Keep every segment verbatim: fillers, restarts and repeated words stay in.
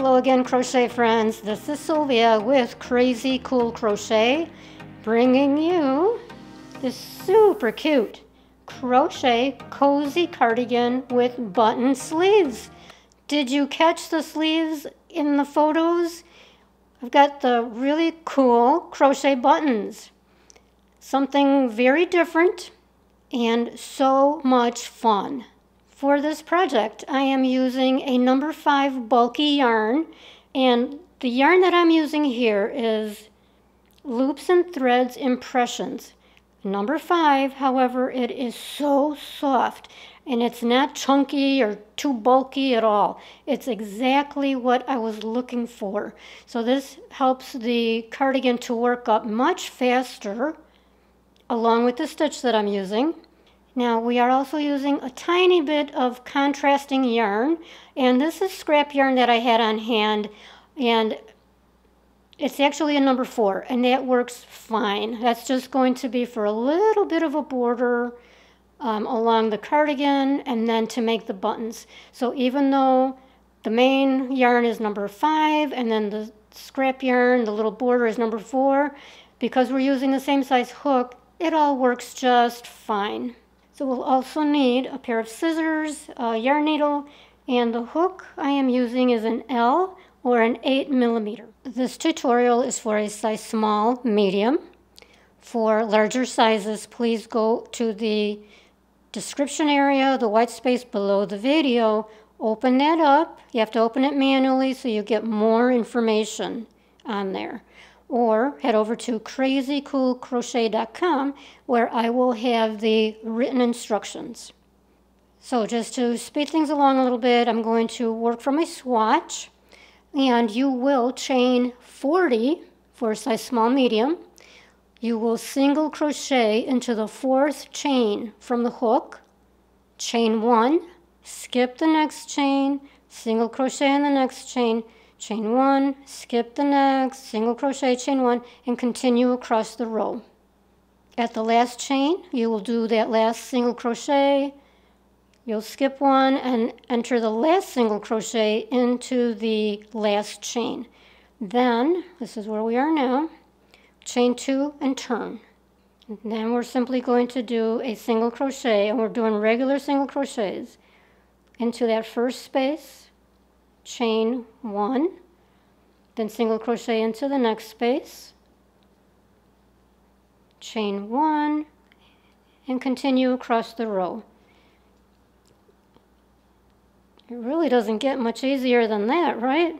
Hello again, crochet friends. This is Sylvia with Crazy Cool Crochet, bringing you this super cute crochet cozy cardigan with button sleeves. Did you catch the sleeves in the photos? I've got the really cool crochet buttons. Something very different and so much fun. For this project, I am using a number five bulky yarn, and the yarn that I'm using here is Loops and Threads Impressions. Number five, however, it is so soft, and it's not chunky or too bulky at all. It's exactly what I was looking for. So this helps the cardigan to work up much faster, along with the stitch that I'm using. Now, we are also using a tiny bit of contrasting yarn, and this is scrap yarn that I had on hand, and it's actually a number four, and that works fine. That's just going to be for a little bit of a border um, along the cardigan and then to make the buttons. So even though the main yarn is number five and then the scrap yarn, the little border is number four, because we're using the same size hook, it all works just fine. So we'll also need a pair of scissors, a yarn needle, and the hook I am using is an L or an eight millimeter. This tutorial is for a size small, medium. For larger sizes, please go to the description area, the white space below the video, open that up. You have to open it manually so you get more information on there. Or head over to crazy cool crochet dot com where I will have the written instructions. So just to speed things along a little bit, I'm going to work from a swatch, and you will chain forty for size small medium. You will single crochet into the fourth chain from the hook, chain one, skip the next chain, single crochet in the next chain, chain one, skip the next, single crochet, chain one, and continue across the row. At the last chain, you will do that last single crochet, you'll skip one and enter the last single crochet into the last chain. Then, this is where we are now, chain two and turn. And then we're simply going to do a single crochet, and we're doing regular single crochets into that first space, chain one, then single crochet into the next space, chain one, and continue across the row. It really doesn't get much easier than that, right?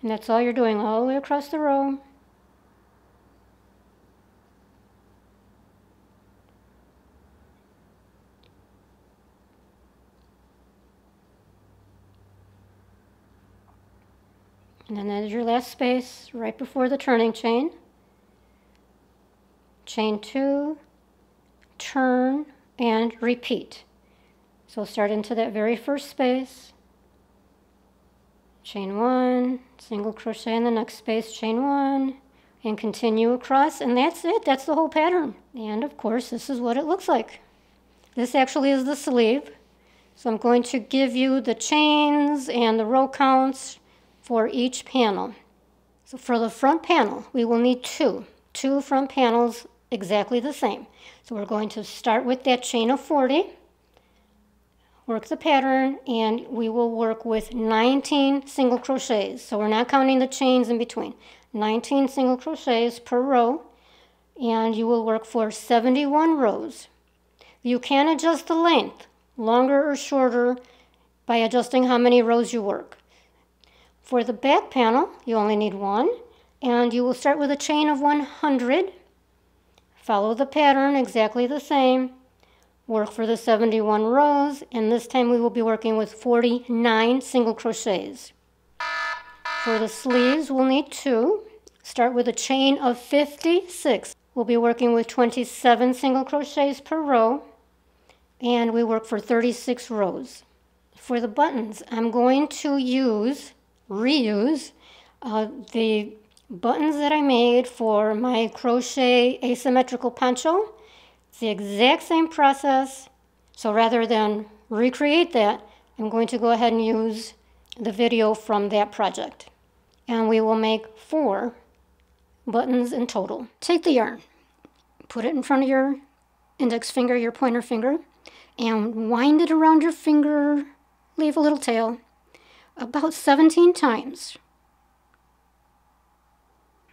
And that's all you're doing all the way across the row. And then there's your last space right before the turning chain. Chain two, turn, and repeat. So start into that very first space. Chain one, single crochet in the next space, chain one, and continue across. And that's it. That's the whole pattern. And of course, this is what it looks like. This actually is the sleeve. So I'm going to give you the chains and the row counts for each panel. So for the front panel, we will need two. Two front panels exactly the same. So we're going to start with that chain of forty, work the pattern, and we will work with nineteen single crochets. So we're not counting the chains in between. nineteen single crochets per row, and you will work for seventy-one rows. You can adjust the length, longer or shorter, by adjusting how many rows you work. For the back panel, you only need one, and you will start with a chain of one hundred. Follow the pattern exactly the same. Work for the seventy-one rows, and this time we will be working with forty-nine single crochets. For the sleeves, we'll need two. Start with a chain of fifty-six. We'll be working with twenty-seven single crochets per row, and we work for thirty-six rows. For the buttons, I'm going to use reuse uh, the buttons that I made for my crochet asymmetrical poncho. It's the exact same process, so rather than recreate that, I'm going to go ahead and use the video from that project. And we will make four buttons in total. Take the yarn, put it in front of your index finger, your pointer finger, and wind it around your finger, leave a little tail, about seventeen times.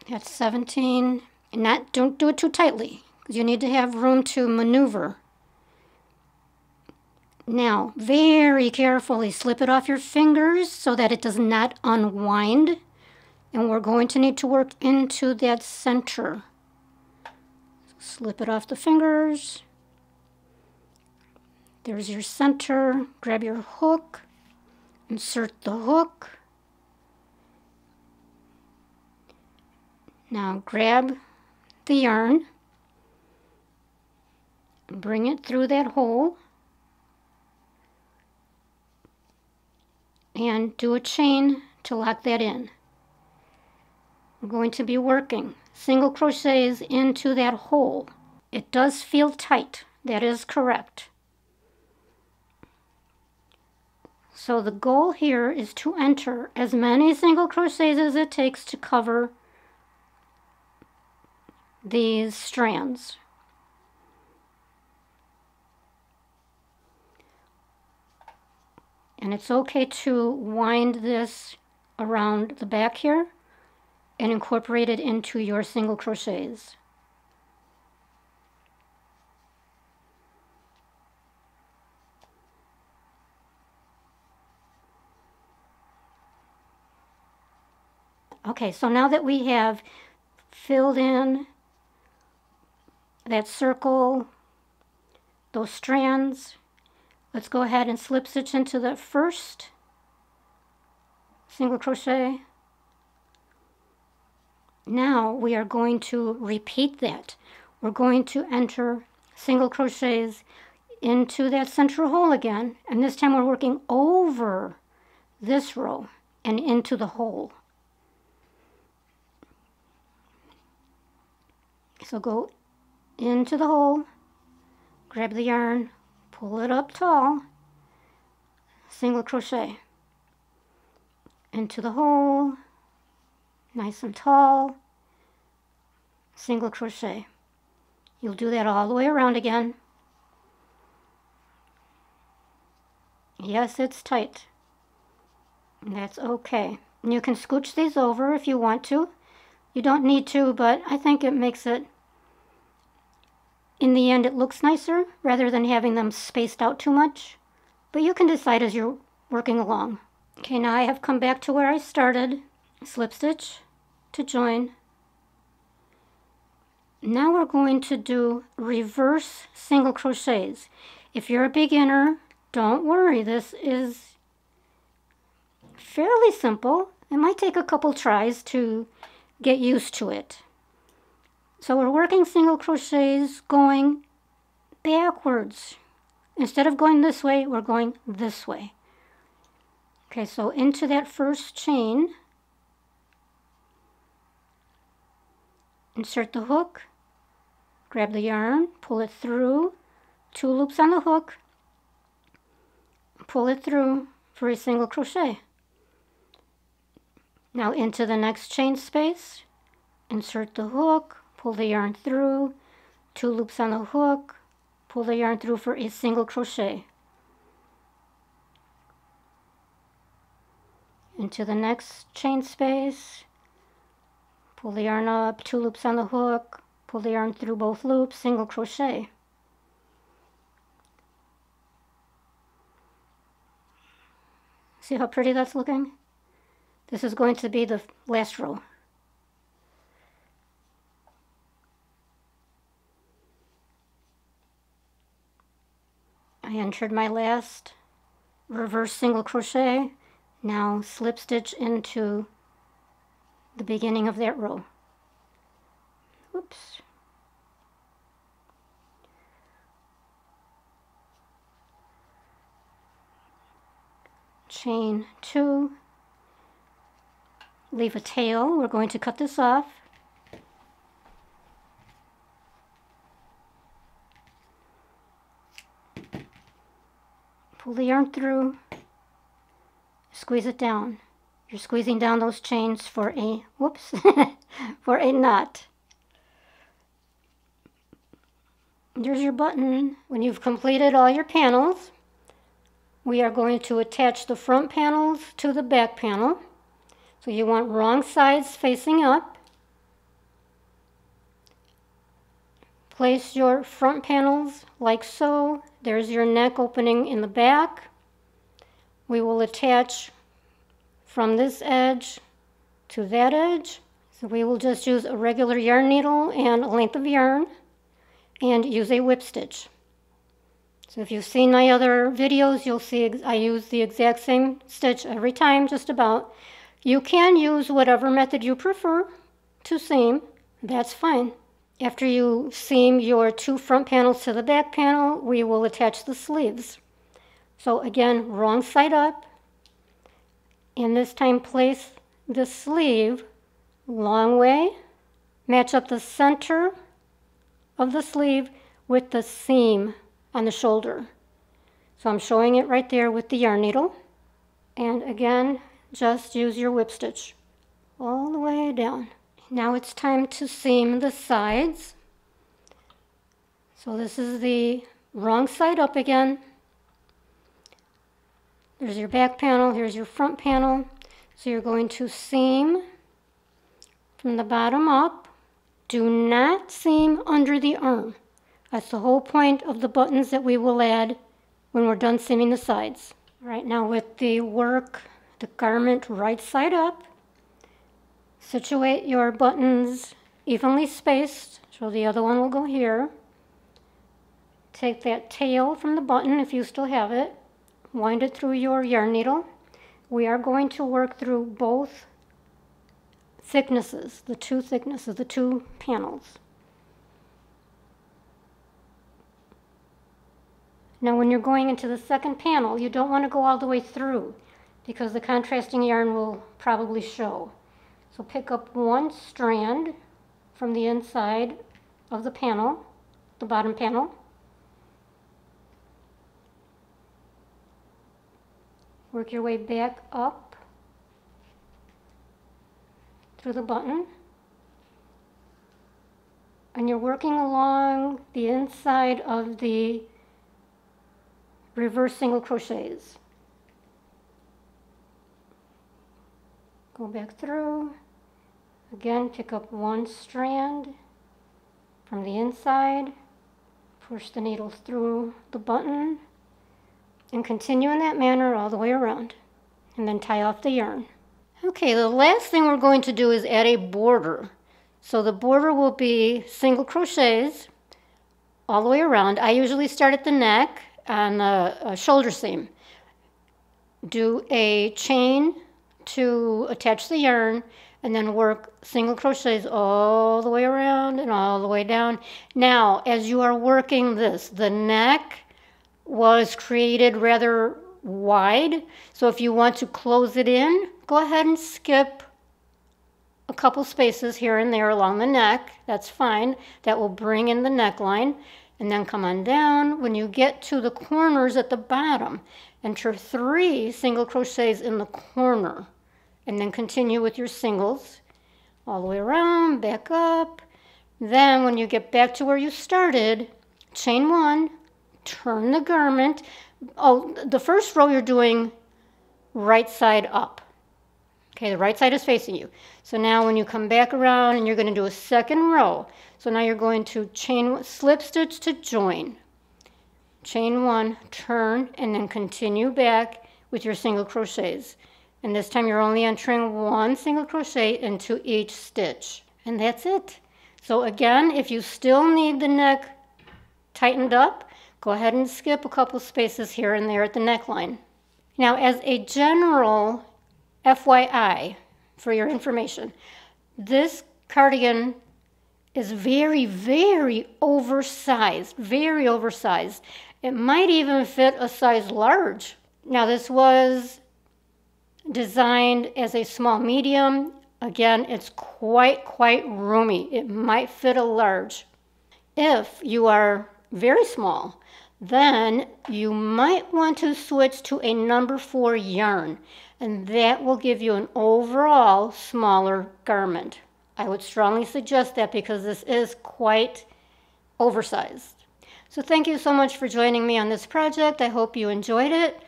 That's seventeen, and not, don't do it too tightly, because you need to have room to maneuver. Now, very carefully slip it off your fingers so that it does not unwind, and we're going to need to work into that center. Slip it off the fingers. There's your center. Grab your hook, insert the hook. Now grab the yarn, bring it through that hole, and do a chain to lock that in. We're going to be working single crochets into that hole. It does feel tight, that is correct. So the goal here is to enter as many single crochets as it takes to cover these strands. And it's okay to wind this around the back here and incorporate it into your single crochets. Okay, so now that we have filled in that circle, those strands, let's go ahead and slip stitch into the first single crochet. Now we are going to repeat that. We're going to enter single crochets into that center hole again, and this time we're working over this row and into the hole. So go into the hole, grab the yarn, pull it up tall, single crochet into the hole, nice and tall, single crochet. You'll do that all the way around again. Yes, it's tight. That's okay. And you can scooch these over if you want to. You don't need to, but I think it makes it, in the end, it looks nicer rather than having them spaced out too much. But you can decide as you're working along. Okay, now I have come back to where I started. Slip stitch to join. Now we're going to do reverse single crochets. If you're a beginner, don't worry. This is fairly simple. It might take a couple tries to get used to it. So we're working single crochets going backwards. Instead of going this way, we're going this way. Okay, so into that first chain, insert the hook, grab the yarn, pull it through, two loops on the hook, pull it through for a single crochet. Now into the next chain space, insert the hook, pull the yarn through, two loops on the hook, pull the yarn through for a single crochet. Into the next chain space, pull the yarn up, two loops on the hook, pull the yarn through both loops, single crochet. See how pretty that's looking? This is going to be the last row. I entered my last reverse single crochet. Now slip stitch into the beginning of that row. Oops. Chain two. Leave a tail. We're going to cut this off. Pull the yarn through. squeeze it down. You're squeezing down those chains for a, whoops, for a knot. There's your button. When you've completed all your panels, we are going to attach the front panels to the back panel. So you want wrong sides facing up. Place your front panels like so. There's your neck opening in the back. We will attach from this edge to that edge. So we will just use a regular yarn needle and a length of yarn and use a whip stitch. So if you've seen my other videos, you'll see I use the exact same stitch every time, just about. You can use whatever method you prefer to seam. That's fine. After you seam your two front panels to the back panel, we will attach the sleeves. So again, wrong side up, and this time place the sleeve long way, match up the center of the sleeve with the seam on the shoulder. So I'm showing it right there with the yarn needle, and again, just use your whip stitch all the way down. Now it's time to seam the sides. So this is the wrong side up again. There's your back panel, here's your front panel. So you're going to seam from the bottom up. Do not seam under the arm. That's the whole point of the buttons that we will add when we're done seaming the sides. All right, now with the work, the garment right side up, situate your buttons evenly spaced, so the other one will go here. Take that tail from the button, if you still have it, wind it through your yarn needle. We are going to work through both thicknesses, the two thicknesses, the two panels. Now when you're going into the second panel, you don't want to go all the way through because the contrasting yarn will probably show. So pick up one strand from the inside of the panel, the bottom panel. Work your way back up through the button. And you're working along the inside of the reverse single crochets. Go back through. Again, pick up one strand from the inside, push the needle through the button, and continue in that manner all the way around, and then tie off the yarn. Okay, the last thing we're going to do is add a border. So the border will be single crochets all the way around. I usually start at the neck on a, a shoulder seam. Do a chain to attach the yarn, and then work single crochets all the way around and all the way down. Now, as you are working this, the neck was created rather wide, so if you want to close it in, go ahead and skip a couple spaces here and there along the neck. That's fine. That will bring in the neckline, and then come on down when you get to the corners at the bottom. Enter three single crochets in the corner, and then continue with your singles all the way around, back up. Then when you get back to where you started, chain one, turn the garment. Oh, the first row you're doing right side up. Okay, the right side is facing you. So now when you come back around, and you're going to do a second row. So now you're going to chain, slip stitch to join. Chain one, turn, and then continue back with your single crochets. And this time you're only entering one single crochet into each stitch. And that's it. So again, if you still need the neck tightened up, go ahead and skip a couple spaces here and there at the neckline. Now, as a general F Y I for your information, this cardigan is very, very oversized, very oversized. It might even fit a size large. Now, this was designed as a small medium. Again, it's quite, quite roomy. It might fit a large. If you are very small, Then you might want to switch to a number four yarn, and that will give you an overall smaller garment. I would strongly suggest that because this is quite oversized. So thank you so much for joining me on this project. I hope you enjoyed it.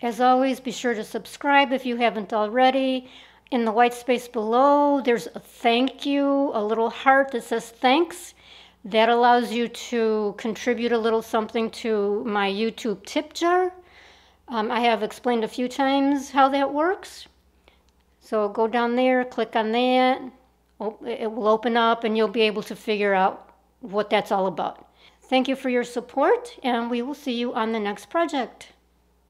As always, be sure to subscribe if you haven't already. In the white space below, there's a thank you, a little heart that says thanks. That allows you to contribute a little something to my YouTube tip jar. Um, I have explained a few times how that works. So go down there, click on that. It will open up and you'll be able to figure out what that's all about. Thank you for your support, and we will see you on the next project.